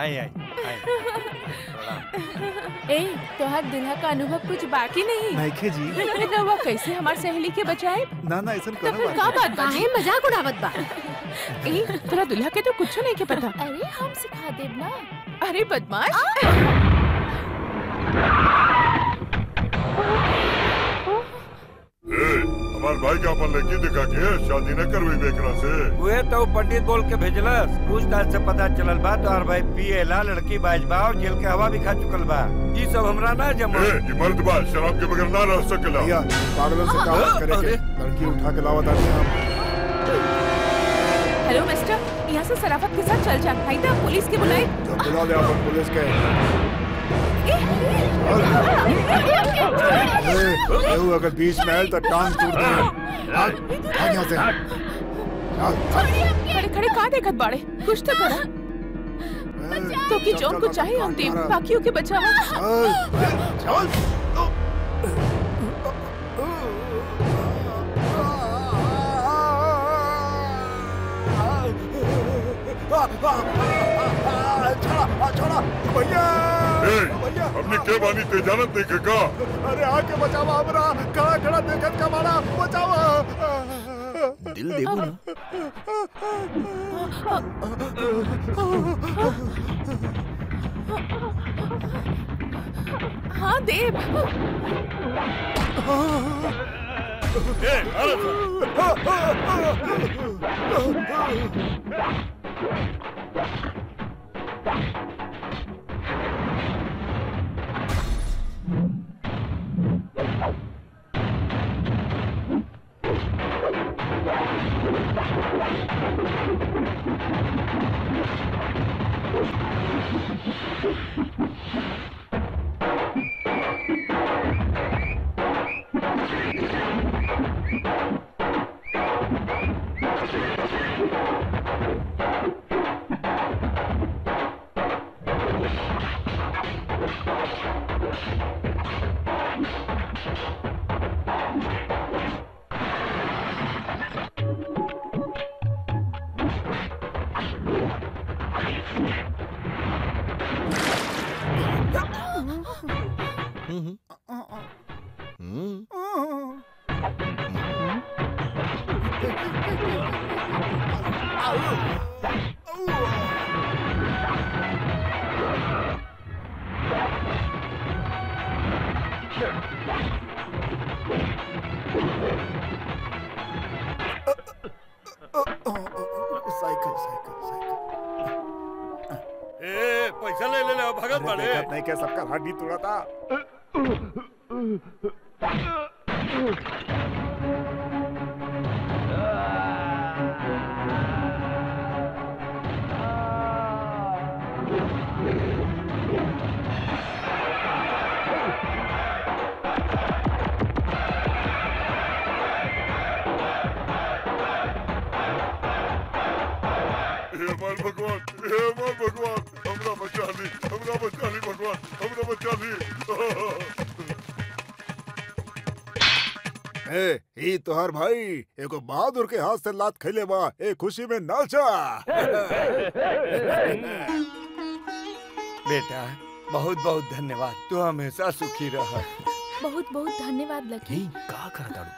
आई आई ए तोहर दुल्हा का अनुभव कुछ बाकी नहीं नइखे जी। ना वो कैसे हमार सहेली के बचाए? ना ना ऐसा कोनो बात बात काहे मजाक उड़ावत बा। ए तोरा दुल्हा के तो कुछ नहीं के पता। अरे हम सिखा देब ना। अरे बदमाश हमार भाई का अपन लड़की दिखा के शादी न करवे बेकरा से वे तो पंडित बोल के भेजलस। पूछताछ से पता चलल बा तोहार भाई पिएला लड़की बाजबा और जेल के हवा भी खा चुकल बा। ये सब हमरा ना जमा। ये मर्द बा शराब के बगैर ना रह सकेला। पागल से काम करे के लड़की उठा के लावत आनी हम। हेलो मिस्टर यहां से शराफत के साथ चल जा भाई ता पुलिस के बुलाए। बुला ले अपन पुलिस के। अगर बीच में आए तो टांग तोड़ दूंगा। खड़े कहाँ देखत बाड़े कुछ तो करा तो कि जौन को चाहिए हम देव बाकियों के बचावा। भैया हमने के बानी तेजानत देखेगा। अरे आके बचावा हमरा खड़ा खड़ा देखत का मारा बचावा। दिल देखो ना हाँ देव। के सबका हड्डी तोड़ा था। तोहर भाई एको बहादुर के हाथ से लात खैले बा ए खुशी में नाचा। बेटा बहुत बहुत धन्यवाद तू हमेशा सुखी रह। बहुत बहुत धन्यवाद लकी। का कर दारू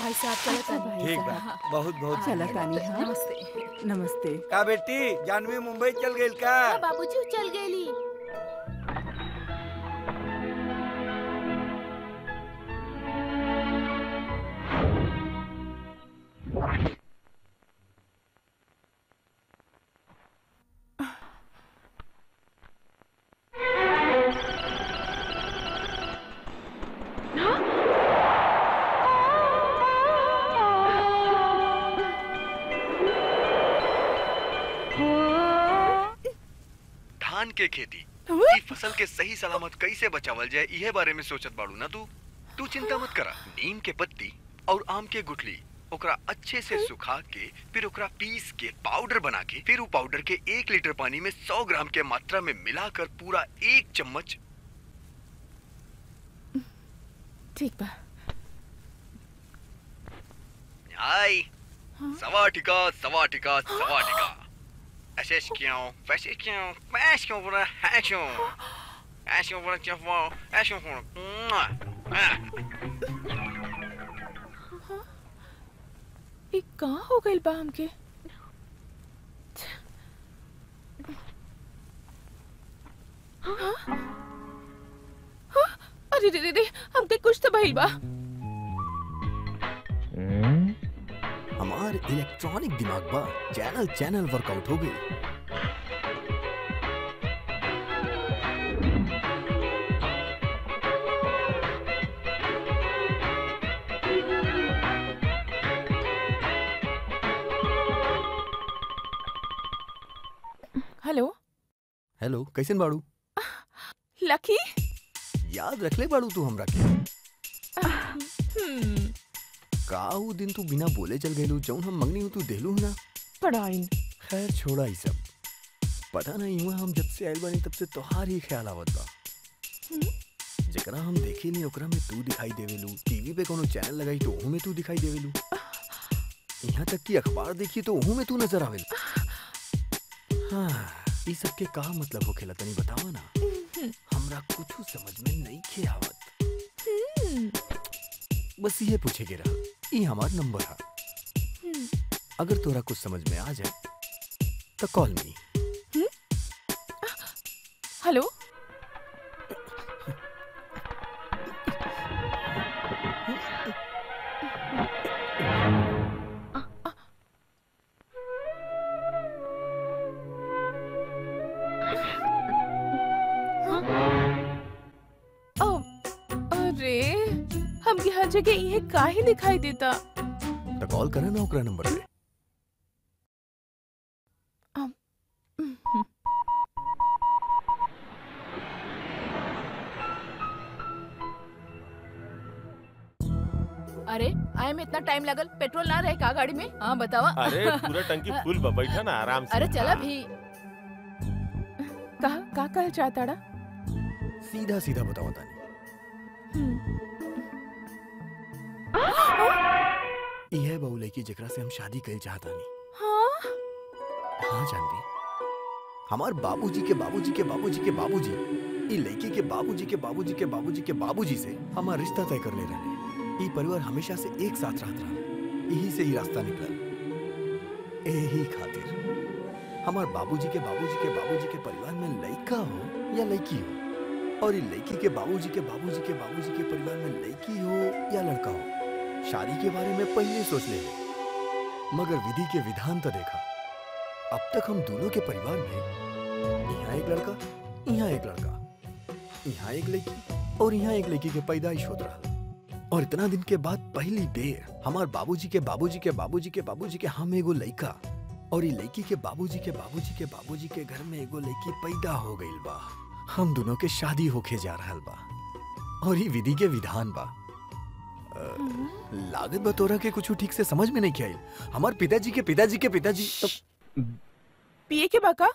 भाई साहब ठीक बा बहुत बहुत चला तानी। हाँ नमस्ते नमस्ते। का बेटी जानवी मुंबई चल गई का? बाबूजी चल गई। के खेती इ फसल के सही सलामत कैसे बचावल जाए इहे बारे में सोचत बाड़ू ना तू। तू चिंता मत करा। नीम के पत्ती और आम के गुठली ओकरा अच्छे से सुखा के फिर ओकरा पीस के पाउडर बना के फिर वो पाउडर के 1 लीटर पानी में 100 ग्राम के मात्रा में मिलाकर पूरा 1 चम्मच ठीक बा। आई सवाटिका सवाटिका सवाटिका ऐसे क्यों वैसे क्यों मैं क्यों बोला है क्यों बोला क्या बोला ऐसे बोला ये कहाँ हो गए बाम के अरे रे रे हम ते कुछ तो भाई बा हमारे इलेक्ट्रॉनिक दिमाग बा चैनल चैनल वर्कआउट हो गई। हेलो हेलो कैसन बाड़ू लकी याद रख ले बाड़ू तू हमरा के काऊ दिन तू बिना बोले चल गयलू जौन हम मंगनी हूँ तू देलू ना पढ़ाई खैर छोड़ा ही सब पता नहीं हुआ हम जब से आयल बनी तब से तोहार ही ख्याल आवत बा जकरा हम देखी नहीं ओकरा में तू दिखाई देवेलू टीवी पे कोनो चैनल लगाई तो ओहू में तू दिखाई देवेलू यहाँ तक कि अखबार देखी तो ओहू में तू नजर आवेलू। हाँ ये सब के का मतलब होखेला तनी बतावा ना हमरा कुछ समझ में नहीं खे आवत बस ये पूछेगे रहा ये हमारा नंबर है अगर तोरा कुछ समझ में आ जाए तो कॉल मी। हेलो जगह ये काहे दिखाई देता तो कॉल करे ना ओकरा नंबर पे। अरे आए में इतना टाइम लगल पेट्रोल ना रहे का गाड़ी में। हाँ बतावा। अरे पूरा टंकी फुल बा बैठा ना आराम से। अरे चला भी कहा कहा चाहता सीधा सीधा बताओ यह बहु लड़की जकरा से हम शादी कर चाहता नहीं। हाँ? हाँ जानती हमार बाबूजी के बाबूजी के बाबूजी के बाबूजी ई लड़की के बाबूजी के बाबूजी के बाबूजी के बाबूजी से हमारा रिश्ता तय कर ले रहे ई परिवार हमेशा से एक साथ रहता रहा यही से ही रास्ता निकला यही खातिर हमार बाबूजी के बाबूजी के बाबूजी के परिवार में लड़का हो या लड़की हो और ये लड़की के बाबूजी के बाबूजी के बाबूजी के परिवार में लड़की हो या लड़का हो शादी के बारे में पहले सोच ले मगर विधि के विधान तो देखा अब तक हम दोनों के परिवार में यहाँ एक लड़का यहाँ एक लड़का यहाँ एक लड़की और यहाँ एक लड़की के पैदाइश होता रहा और इतना दिन के बाद पहली बेर हमारे बाबूजी के बाबूजी के बाबूजी के बाबूजी के हम एगो लड़का और ये लड़की के बाबूजी के बाबूजी के बाबूजी के घर में एगो लड़की पैदा हो गई बा हम दोनों के शादी होके जा रहा बा और ये विधि के विधान बा लागत बतौरा के कुछ ठीक से समझ में नहीं आइल हमार पिताजी के पिताजी के पिताजी पिए के बाका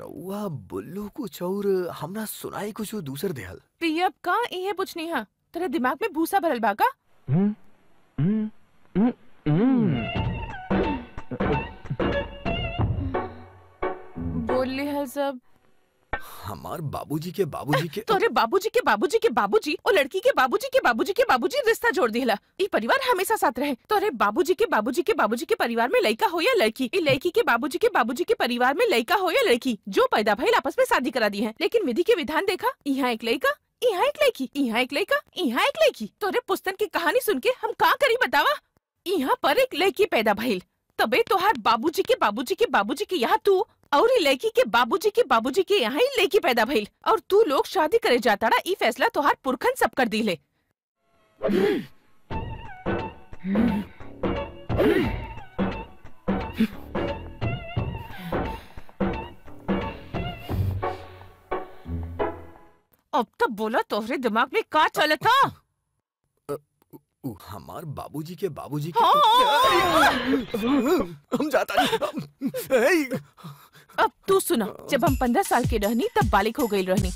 रउआ बुल्लू कुछ और हमरा सुनाई कुछ दूसर देहल पिए अब का इहे पूछनी है तेरे दिमाग में भूसा भरल बाका बोले है सब हमार बाबूजी के बाबूजी के तोरे बाबूजी के बाबूजी के बाबूजी और लड़की के बाबूजी के बाबूजी के बाबूजी रिश्ता जोड़ दिला ई परिवार हमेशा साथ रहे तोरे बाबूजी के बाबूजी के बाबूजी के परिवार में लड़का हो या लड़की ई लड़की के बाबूजी के बाबूजी के परिवार में लड़का हो या लड़की जो पैदा भइल आपस में शादी करा दी है लेकिन विधि के विधान देखा यहाँ एक लड़का यहाँ एक लड़की यहाँ एक लड़का यहाँ एक लड़की तोरे पुस्तक की कहानी सुन के हम का करी बतावा यहाँ पर एक लड़की पैदा भइल तबे तोहार बाबूजी के बाबूजी के बाबूजी के यहाँ तू और लड़की के बाबूजी के बाबूजी के यहाँ लड़की पैदा भइल और तू लोग शादी करे जाता रहा ई फैसला तोहार पुरखन सब कर दिले। अब तो बोला तोहरे दिमाग में का चला था हमार बाबूजी के बाबूजी के हम जाता नहीं। अब तू सुना जब हम 15 साल के रहनी तब बालिक हो गई रहनी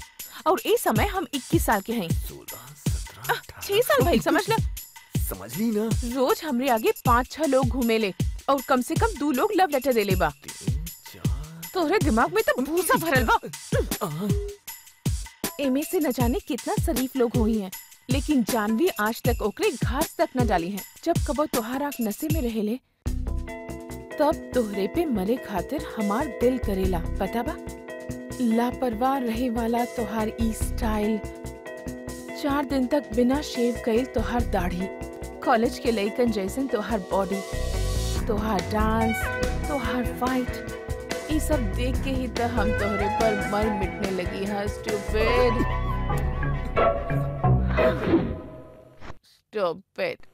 और इस समय हम 21 साल के हैं। 6 साल भाई समझ लो। समझ ली ना। रोज हमरे आगे 5-6 लोग घूमे ले और कम से कम 2 लोग लव लेटर दे ले बा। तोहरे दिमाग में तो भूसा भरल बा। एमे से न जाने कितना शरीफ लोग हुई हैं, लेकिन जानवी आज तक ओकरे घास तक न डाली है। जब कबो तोहार नशे में रहेले तब तोहरे पे मरे खातिर हमार दिल करेला, पता बा। लापरवाह रहे वाला तोहार ई स्टाइल, 4 दिन तक बिना शेव कइल तोहार दाढ़ी, कॉलेज के लइकन जैसन तोहार बॉडी, तोहार डांस, तोहार फाइट, ये सब देख के ही तो हम तोहरे पर मर मिटने लगी है। Stupid, stupid.